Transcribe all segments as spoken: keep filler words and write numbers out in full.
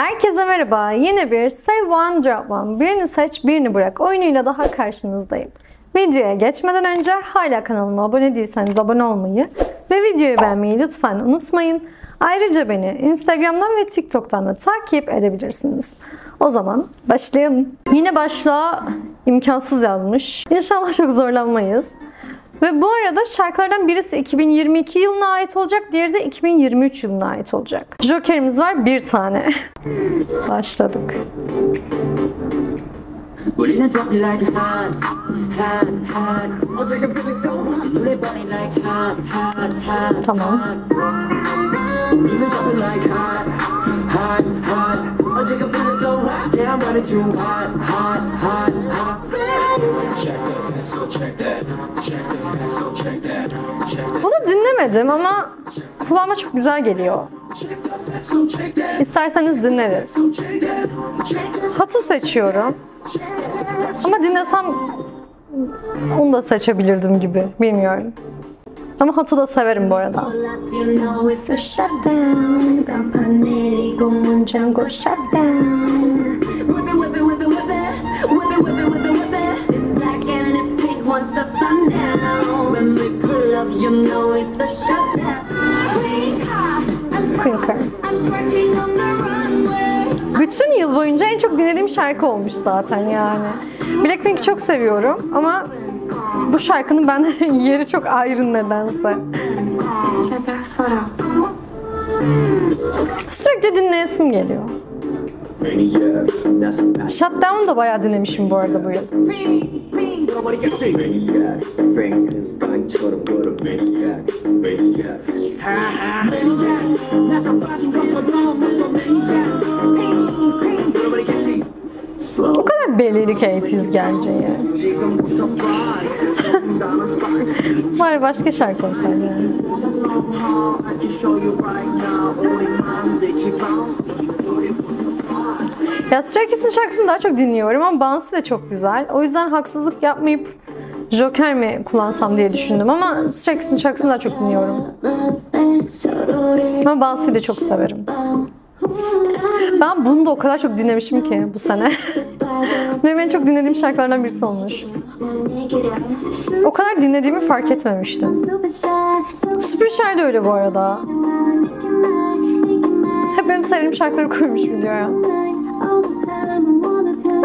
Herkese merhaba. Yeni bir Save One Drop One, birini seç birini bırak oyunuyla daha karşınızdayım. Videoya geçmeden önce hala kanalıma abone değilseniz abone olmayı ve videoyu beğenmeyi lütfen unutmayın. Ayrıca beni Instagram'dan ve TikTok'tan da takip edebilirsiniz. O zaman başlayalım. Yine başlığa imkansız yazmış. İnşallah çok zorlanmayız. Ve bu arada şarkılardan birisi iki bin yirmi iki yılına ait olacak, diğeri de iki bin yirmi üç yılına ait olacak. Jokerimiz var bir tane. Başladık. Tamam. Bunu dinlemedim ama kulağıma çok güzel geliyor. İsterseniz dinleriz. Hatı seçiyorum. Ama dinlesem onu da seçebilirdim gibi. Bilmiyorum. Ama hatı da severim bu arada. Bütün yıl boyunca en çok dinlediğim şarkı olmuş zaten yani. Blackpink'i çok seviyorum ama bu şarkının bende yeri çok ayrı nedense. Sürekli dinleyesim geliyor. Shutdown da bayağı dinlemişim bu arada bu yıl. O kadar belirlik eighties genci ya. Var başka şarkı olsaydı yani. Ya Stray Kids'in şarkısını daha çok dinliyorum ama Bansu da çok güzel. O yüzden haksızlık yapmayıp Joker mi kullansam diye düşündüm ama Stray Kids'in şarkısını daha çok dinliyorum. Ama Bansu'yu da çok severim. Ben bunu da o kadar çok dinlemişim ki bu sene. Benim en çok dinlediğim şarkılardan birisi olmuş. O kadar dinlediğimi fark etmemiştim. Süper de öyle bu arada. Hep benim sevdiğim şarkıları koymuş biliyor.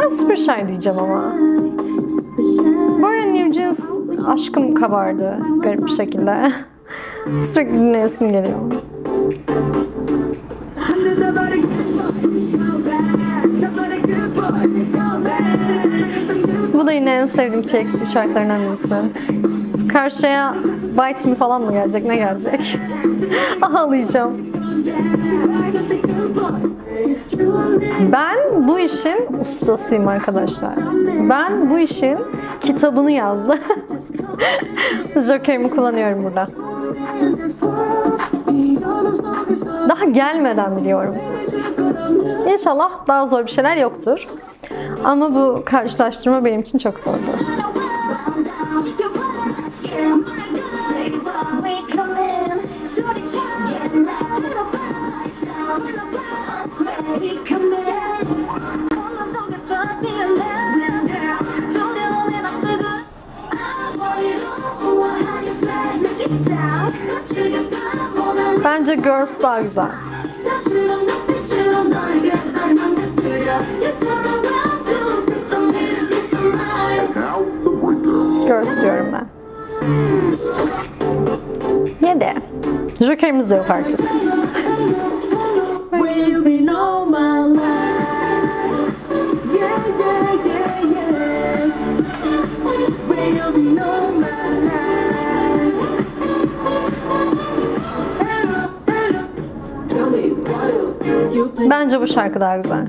Ben Super Shy diyeceğim ama. Bu arada New Jeans aşkım kabardı garip bir şekilde. Sürekli dinleyesim geliyor. Bu da yine en sevdiğim T X T şarkılarından birisi. Karşıya Bite Me falan mı gelecek? Ne gelecek? Ağlayacağım. Ben bu işin ustasıyım arkadaşlar. Ben bu işin kitabını yazdım. Joker'imi kullanıyorum burada. Daha gelmeden biliyorum. İnşallah daha zor bir şeyler yoktur. Ama bu karşılaştırma benim için çok zordu. Bence Girls daha güzel. Girls diyorum ben. Ne de? Joker'imiz de yok artık. Bence bu şarkı daha güzel.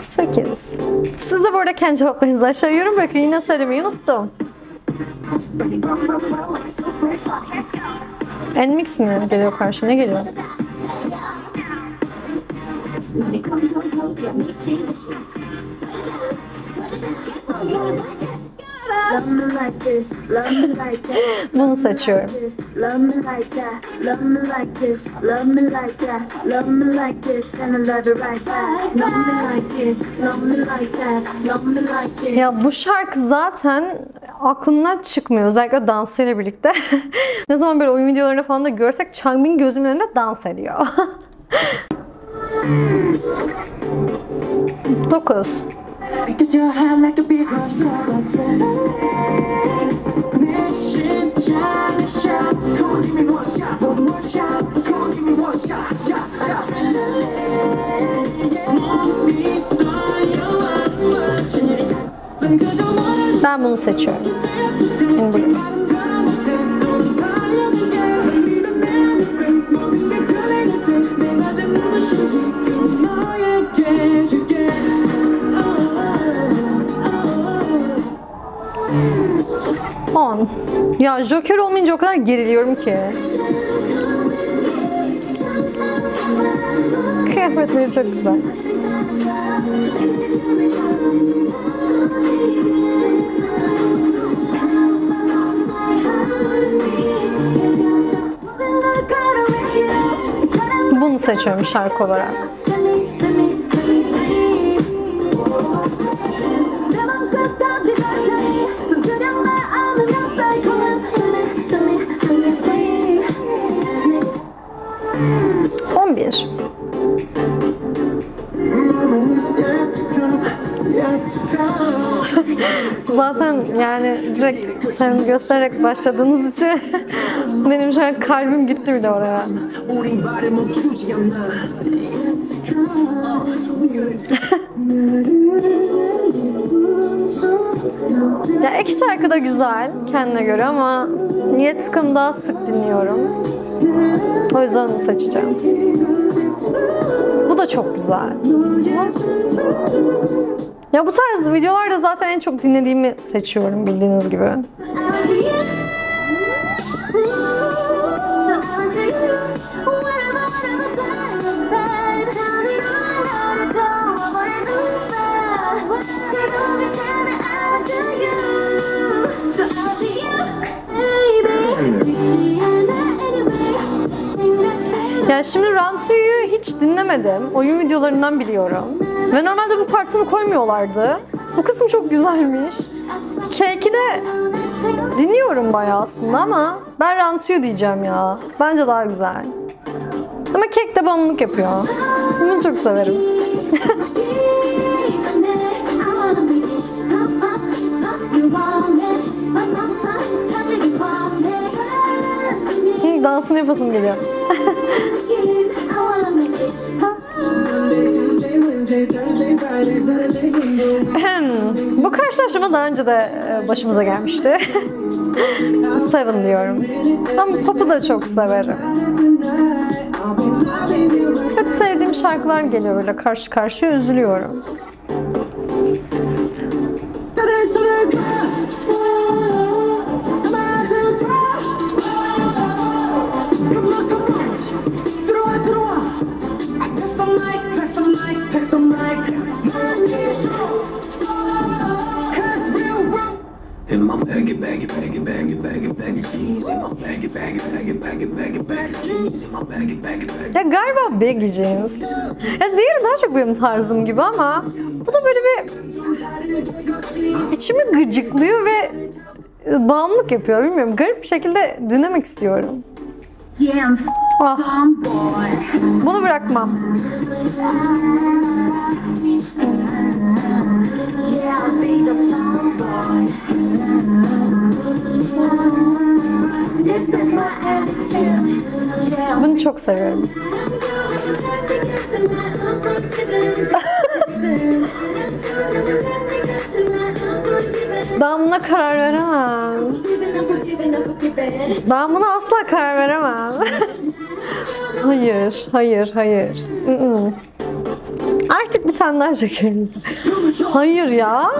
Sekiz. Siz de bu arada kendi cevaplarınızı aşağı yorum bırakın. Yine söylemeyi unuttum. N M I X X mi geliyor karşıma? Ne geliyor? Let me come, come, come, let me change the shit. Love me like this, love me like that. Bunu saçıyorum. Love me like that, love me like this, love me like that, love me like this, and I love it right back. Love me like this, love me like that, love me like this. Ya bu şarkı zaten aklımdan çıkmıyor. Özellikle dansıyla birlikte. Ne zaman böyle oyun videolarında falan da görsek Changbin gözümün önünde dans ediyor. dokuz. Ben bunu seçiyorum. on. Ya Joker olmayınca o kadar geriliyorum ki. Kıyafetleri çok güzel. Bunu seçiyorum şarkı olarak. on bir. Zaten yani direkt sen göstererek başladığınız için benim şu an kalbim gitti bile oraya. Ya ek şarkı da güzel kendine göre ama niye tıkım daha sık dinliyorum. O yüzden onu seçeceğim. Bu da çok güzel. Ya bu tarz videolarda zaten en çok dinlediğimi seçiyorum bildiğiniz gibi. Ya şimdi Run to You'yu hiç dinlemedim. Oyun videolarından biliyorum. Ve normalde bu partını koymuyorlardı. Bu kısım çok güzelmiş. K iki'yi de dinliyorum bayağı aslında ama ben Run to You diyeceğim ya. Bence daha güzel. Ama K iki de bağımlılık yapıyor. Bunu çok severim. Dansını yapasım geliyor. Bu karşılaşma daha önce de başımıza gelmişti. Seven diyorum. Ama pop'u da çok severim. Hep sevdiğim şarkılar geliyor böyle karşı karşıya üzülüyorum. Ya galiba baggy jeans. Ya diğeri daha çok benim tarzım gibi ama bu da böyle bir içimi gıcıklıyor ve bağımlılık yapıyor. Bilmiyorum, garip bir şekilde dinlemek istiyorum. Ah. Bunu bırakmam. Bunu çok seviyorum. Ben buna karar veremem. Ben buna asla karar veremem. Hayır, hayır, hayır. Mm-mm. Artık bir tane daha jokerimiz. Hayır ya.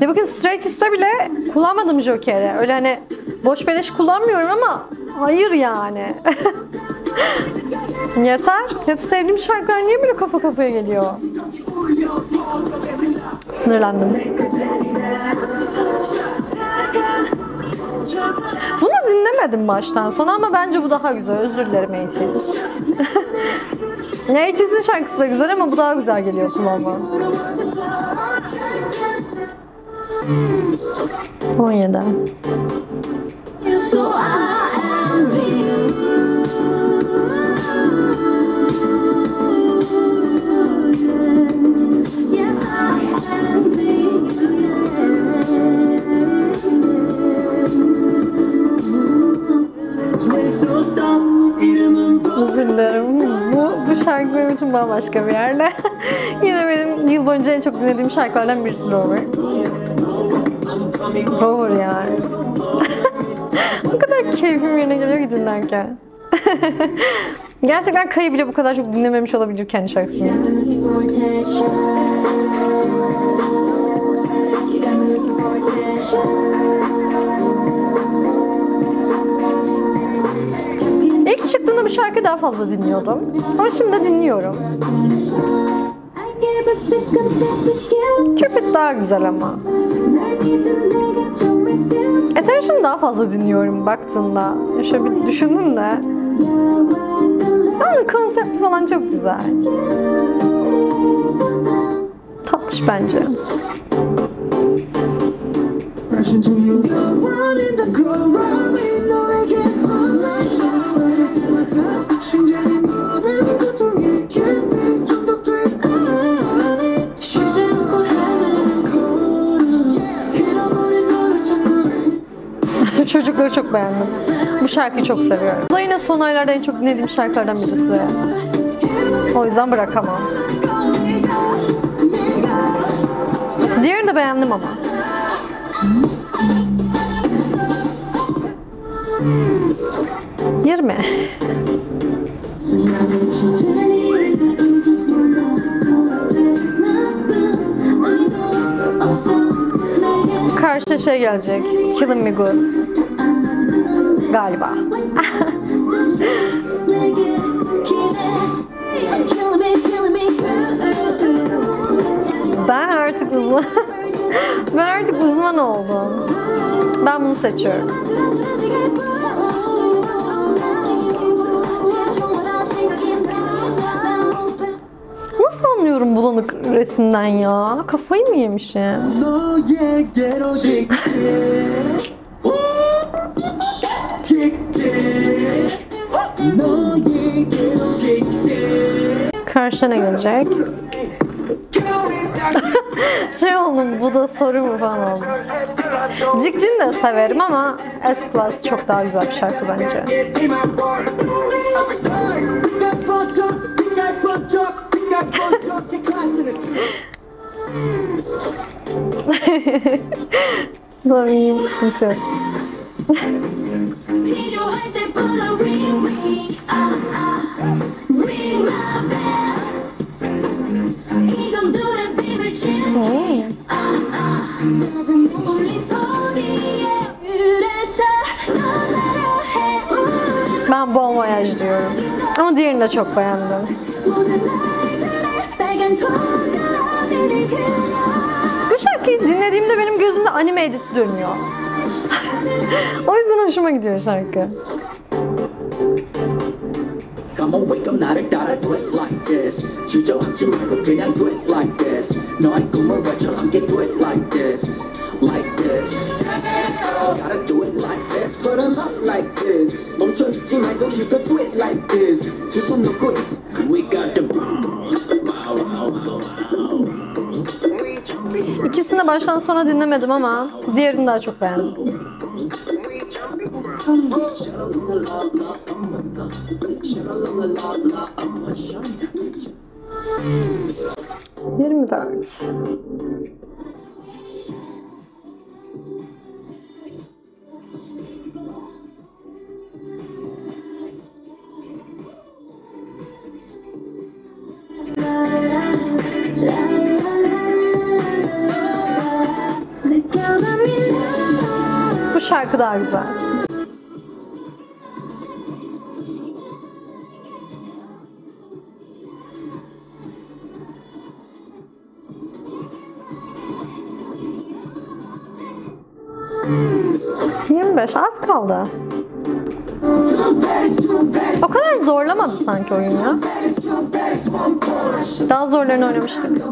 Ya bakın Stray Kids'te bile kullanmadım jokeri. Öyle hani boş beleş kullanmıyorum ama hayır yani. Yeter. Hep sevdiğim şarkılar niye böyle kafa kafaya geliyor? Sinirlendim. Bunu dinlemedim baştan sona ama bence bu daha güzel. Özür dilerim I T Z Y. I T Z Y'nin şarkısı da güzel ama bu daha güzel geliyor kulağıma. on yedi. Özür dilerim. Bu, bu şarkı benim için bambaşka bir yerde. Yine benim yıl boyunca en çok dinlediğim şarkılardan birisi Rover. Rover yani. Bu kadar keyfim yerine geliyor ki dinlerken. Gerçekten Kayı bile bu kadar çok dinlememiş olabilir kendi şarkısını. İlk çıktığında bu şarkıyı daha fazla dinliyordum. Ama şimdi de dinliyorum. Cupid daha güzel ama. Attention'ı daha fazla dinliyorum baktığımda. Şöyle bir düşündüm de. Ama konsepti falan çok güzel. Tatlış bence. Çocukları çok beğendim. Bu şarkıyı çok seviyorum. Bu da yine son aylarda en çok dinlediğim şarkılardan birisi. O yüzden bırakamam. Diğerini de beğendim ama. yirmi. Karşıya şey gelecek. Killing Me Good. Galiba. Ben artık uzman. Ben artık uzman oldum. Ben bunu seçiyorum. Nasıl anlıyorum bulanık resimden ya? Kafayı mı yemişim? Karşına ne gelecek? Şey oğlum, bu da soru mu falan oldu. Cikcin de severim ama S Class çok daha güzel bir şarkı bence. Doğru, sıkıntı yok. Ben Bon Voyage diyorum. Ama diğerini de çok beğendim. Bu şarkıyı dinlediğimde benim gözümde anime editi dönüyor. O yüzden hoşuma gidiyor şarkı. İkisini baştan sona dinlemedim ama diğerini daha çok beğendim. yirmi dört. Bu şarkı daha güzel. on beş az kaldı. O kadar zorlamadı sanki oyun ya. Daha zorlarını oynamıştık.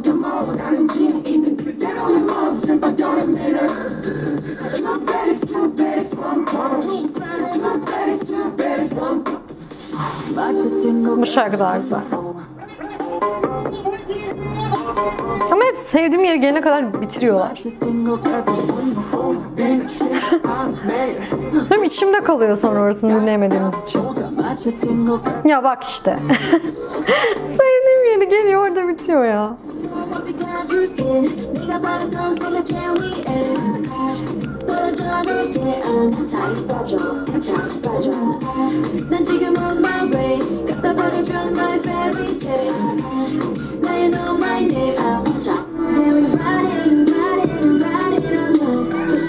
Bu şarkı daha güzel. Ama hep sevdiğim yere gelene kadar bitiriyorlar. Hem içimde kalıyor sonra orasını dinleyemediğimiz için. Ya bak işte. Sevdiğim yere geliyor, orada bitiyor ya.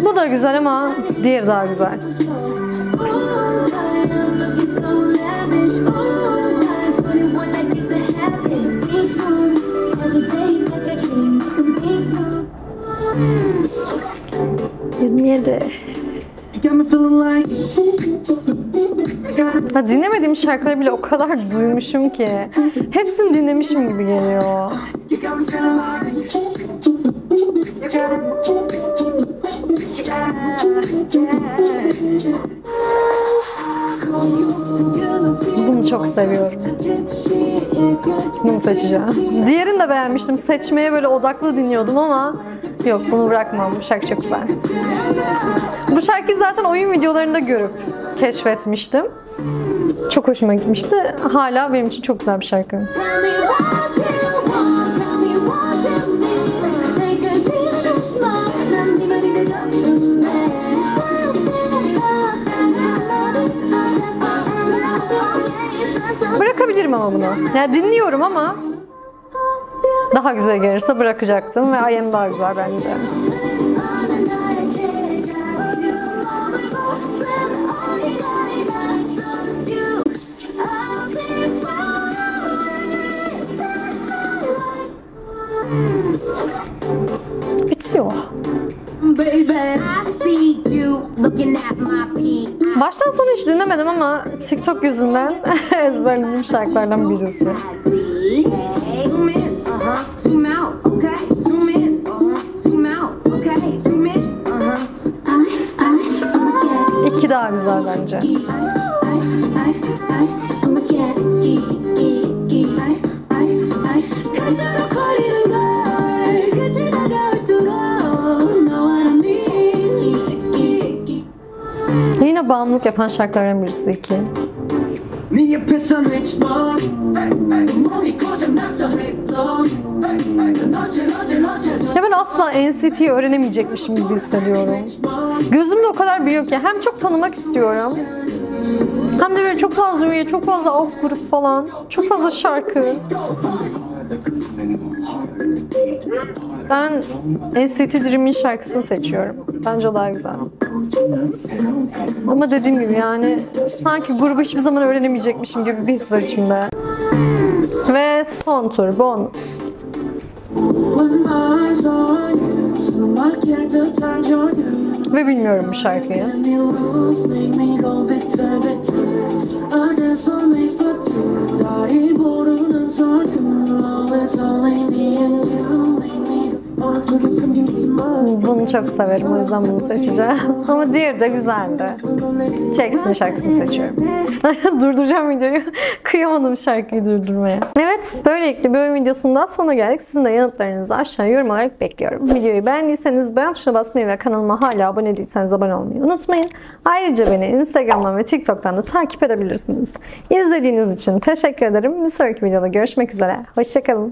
Bu da güzel ama diğer daha güzel. yirmi yedi. Ha, dinlemediğim şarkıları bile o kadar duymuşum ki. Hepsini dinlemişim gibi geliyor. Bunu çok seviyorum. Bunu seçeceğim. Diğerini de beğenmiştim. Seçmeye böyle odaklı dinliyordum ama yok, bunu bırakmam. Bu şarkı çok güzel. Bu şarkıyı zaten oyun videolarında görüp keşfetmiştim. Çok hoşuma gitmişti. Hala benim için çok güzel bir şarkı. Bırakabilirim ama bunu. Yani dinliyorum ama daha güzel gelirse bırakacaktım ve I Am daha güzel bence. Bitiyor. Baştan sona hiç dinlemedim ama TikTok yüzünden ezberlediğim şarkılardan birisi. İki daha güzel bence. Yine bağımlılık yapan şarkılardan birisi iki. Ya ben asla N C T'yi öğrenemeyecekmişim gibi hissediyorum. Gözümde o kadar büyüyor ki hem çok tanımak istiyorum hem de böyle çok fazla üye, çok fazla alt grup falan, çok fazla şarkı. Ben N C T Dream'in şarkısını seçiyorum. Bence o daha güzel. Ama dediğim gibi yani sanki grubu hiçbir zaman öğrenemeyecekmişim gibi bir his var içimde. Ve son tur, bonus. Ve bilmiyorum bu şarkıyı. Bunu çok severim, o yüzden bunu seçeceğim. Ama diğeri de güzeldi. T X T şarkısını seçiyorum. Durduracağım videoyu. Kıyamadım şarkıyı durdurmaya. Evet, böylelikle bölüm videosundan sona geldik. Sizin de yanıtlarınızı aşağıya yorum olarak bekliyorum. Videoyu beğendiyseniz beğen tuşuna basmayı ve kanalıma hala abone değilseniz abone olmayı unutmayın. Ayrıca beni Instagram'dan ve TikTok'tan da takip edebilirsiniz. İzlediğiniz için teşekkür ederim. Bir sonraki videoda görüşmek üzere. Hoşçakalın.